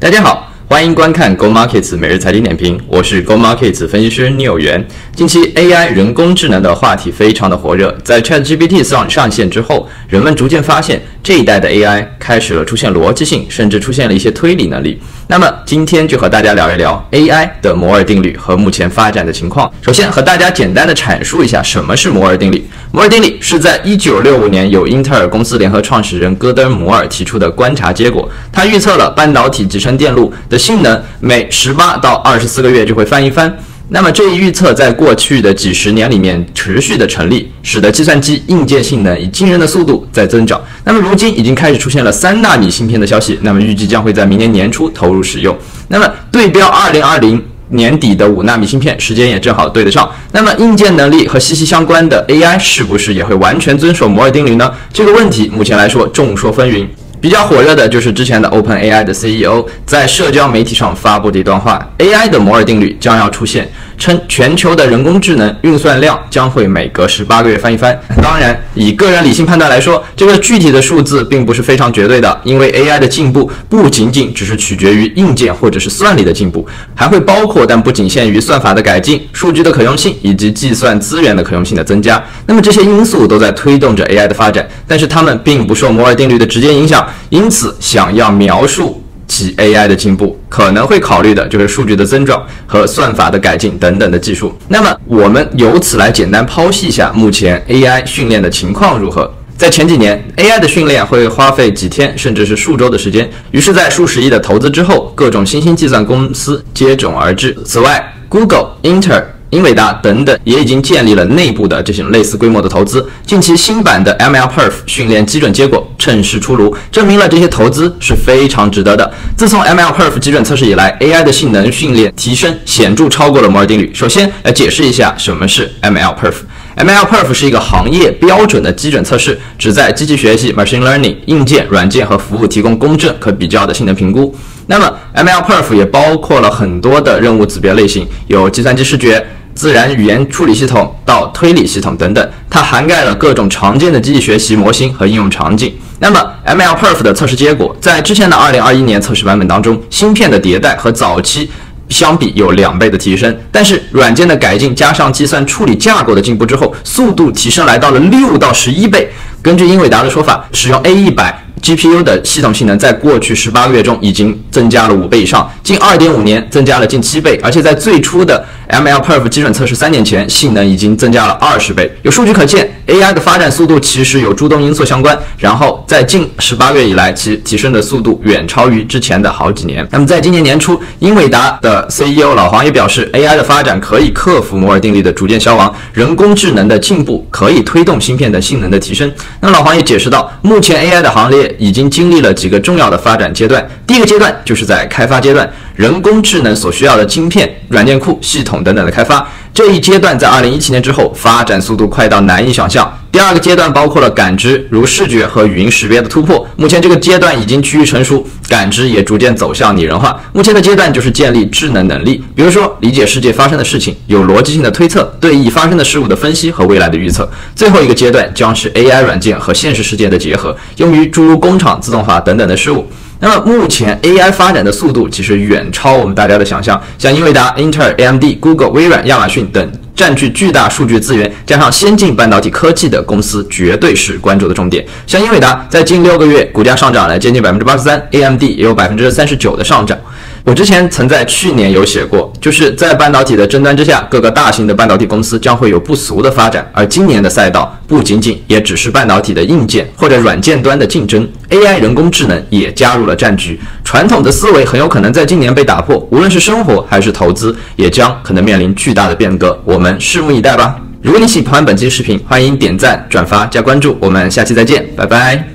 大家好，欢迎观看 Go Markets 每日财经点评，我是 Go Markets 分析师聂元。近期 AI 人工智能的话题非常的火热，在 ChatGPT 上线之后，人们逐渐发现这一代的 AI 开始了出现逻辑性，甚至出现了一些推理能力。那么今天就和大家聊一聊 AI 的摩尔定律和目前发展的情况。首先和大家简单的阐述一下什么是摩尔定律。摩尔定律是在1965年由英特尔公司联合创始人戈登·摩尔提出的观察结果，他预测了半导体集成电路的性能每18到24个月就会翻一番。那么这一预测在过去的几十年里面持续的成立，使得计算机硬件性能以惊人的速度在增长。那么如今已经开始出现了3纳米芯片的消息，那么预计将会在明年年初投入使用。那么对标2020年底的5纳米芯片，时间也正好对得上。那么硬件能力和息息相关的 AI 是不是也会完全遵守摩尔定律呢？这个问题目前来说众说纷纭。比较火热的就是之前的 OpenAI 的 CEO 在社交媒体上发布的一段话 ，AI 的摩尔定律将要出现，称全球的人工智能运算量将会每隔18个月翻一番。当然，以个人理性判断来说，这个具体的数字并不是非常绝对的，因为 AI 的进步不仅仅只是取决于硬件或者是算力的进步，还会包括但不仅限于算法的改进、数据的可用性以及计算资源的可用性的增加。那么这些因素都在推动着 AI 的发展，但是它们并不受摩尔定律的直接影响。因此，想要描述其 AI 的进步，可能会考虑的就是数据的增长和算法的改进等等的技术。那么，我们由此来简单剖析一下目前 AI 训练的情况如何。在前几年 ，AI 的训练会花费几天甚至是数周的时间，于是，在数十亿的投资之后，各种新兴计算公司接踵而至。此外 ，Google、英伟达等等也已经建立了内部的这种类似规模的投资。近期新版的 MLPerf 训练基准结果趁势出炉，证明了这些投资是非常值得的。自从 MLPerf 基准测试以来 ，AI 的性能训练提升显著超过了摩尔定律。首先来解释一下什么是 MLPerf。MLPerf 是一个行业标准的基准测试，旨在机器学习 machine learning 硬件、软件和服务提供公正可比较的性能评估。那么 MLPerf 也包括了很多的任务指标类型，有计算机视觉、自然语言处理系统到推理系统等等，它涵盖了各种常见的机器学习模型和应用场景。那么 MLPerf 的测试结果在之前的2021年测试版本当中，芯片的迭代和早期相比有2倍的提升，但是软件的改进加上计算处理架构的进步之后，速度提升来到了6到11倍。根据英伟达的说法，使用 A100 GPU 的系统性能在过去18个月中已经增加了5倍以上，近 2.5 年增加了近7倍，而且在最初的 MLPerf 基准测试3年前，性能已经增加了20倍。有数据可见 AI 的发展速度其实有诸多因素相关，然后在近18月以来，其提升的速度远超于之前的好几年。那么在今年年初，英伟达的 CEO 老黄也表示， AI 的发展可以克服摩尔定律的逐渐消亡，人工智能的进步可以推动芯片的性能的提升。那老黄也解释到，目前 AI 的行列已经经历了几个重要的发展阶段。第一个阶段就是在开发阶段，人工智能所需要的晶片、软件库、系统等等的开发，这一阶段在2017年之后发展速度快到难以想象。第二个阶段包括了感知，如视觉和语音识别的突破，目前这个阶段已经趋于成熟，感知也逐渐走向拟人化。目前的阶段就是建立智能能力，比如说理解世界发生的事情，有逻辑性的推测，对已发生的事物的分析和未来的预测。最后一个阶段将是 AI 软件和现实世界的结合，用于诸如工厂自动化等等的事物。那么目前 AI 发展的速度其实远超我们大家的想象，像英伟达、英特尔、AMD、Google、微软、亚马逊等占据巨大数据资源，加上先进半导体科技的公司绝对是关注的重点。像英伟达在近6个月股价上涨了接近 83%， AMD 也有 39% 的上涨。我之前曾在去年有写过，就是在半导体的争端之下，各个大型的半导体公司将会有不俗的发展，而今年的赛道不仅仅也只是半导体的硬件或者软件端的竞争， AI 人工智能也加入了战局，传统的思维很有可能在今年被打破，无论是生活还是投资也将可能面临巨大的变革，我们拭目以待吧。如果你喜欢本期视频，欢迎点赞、转发、加关注，我们下期再见，拜拜。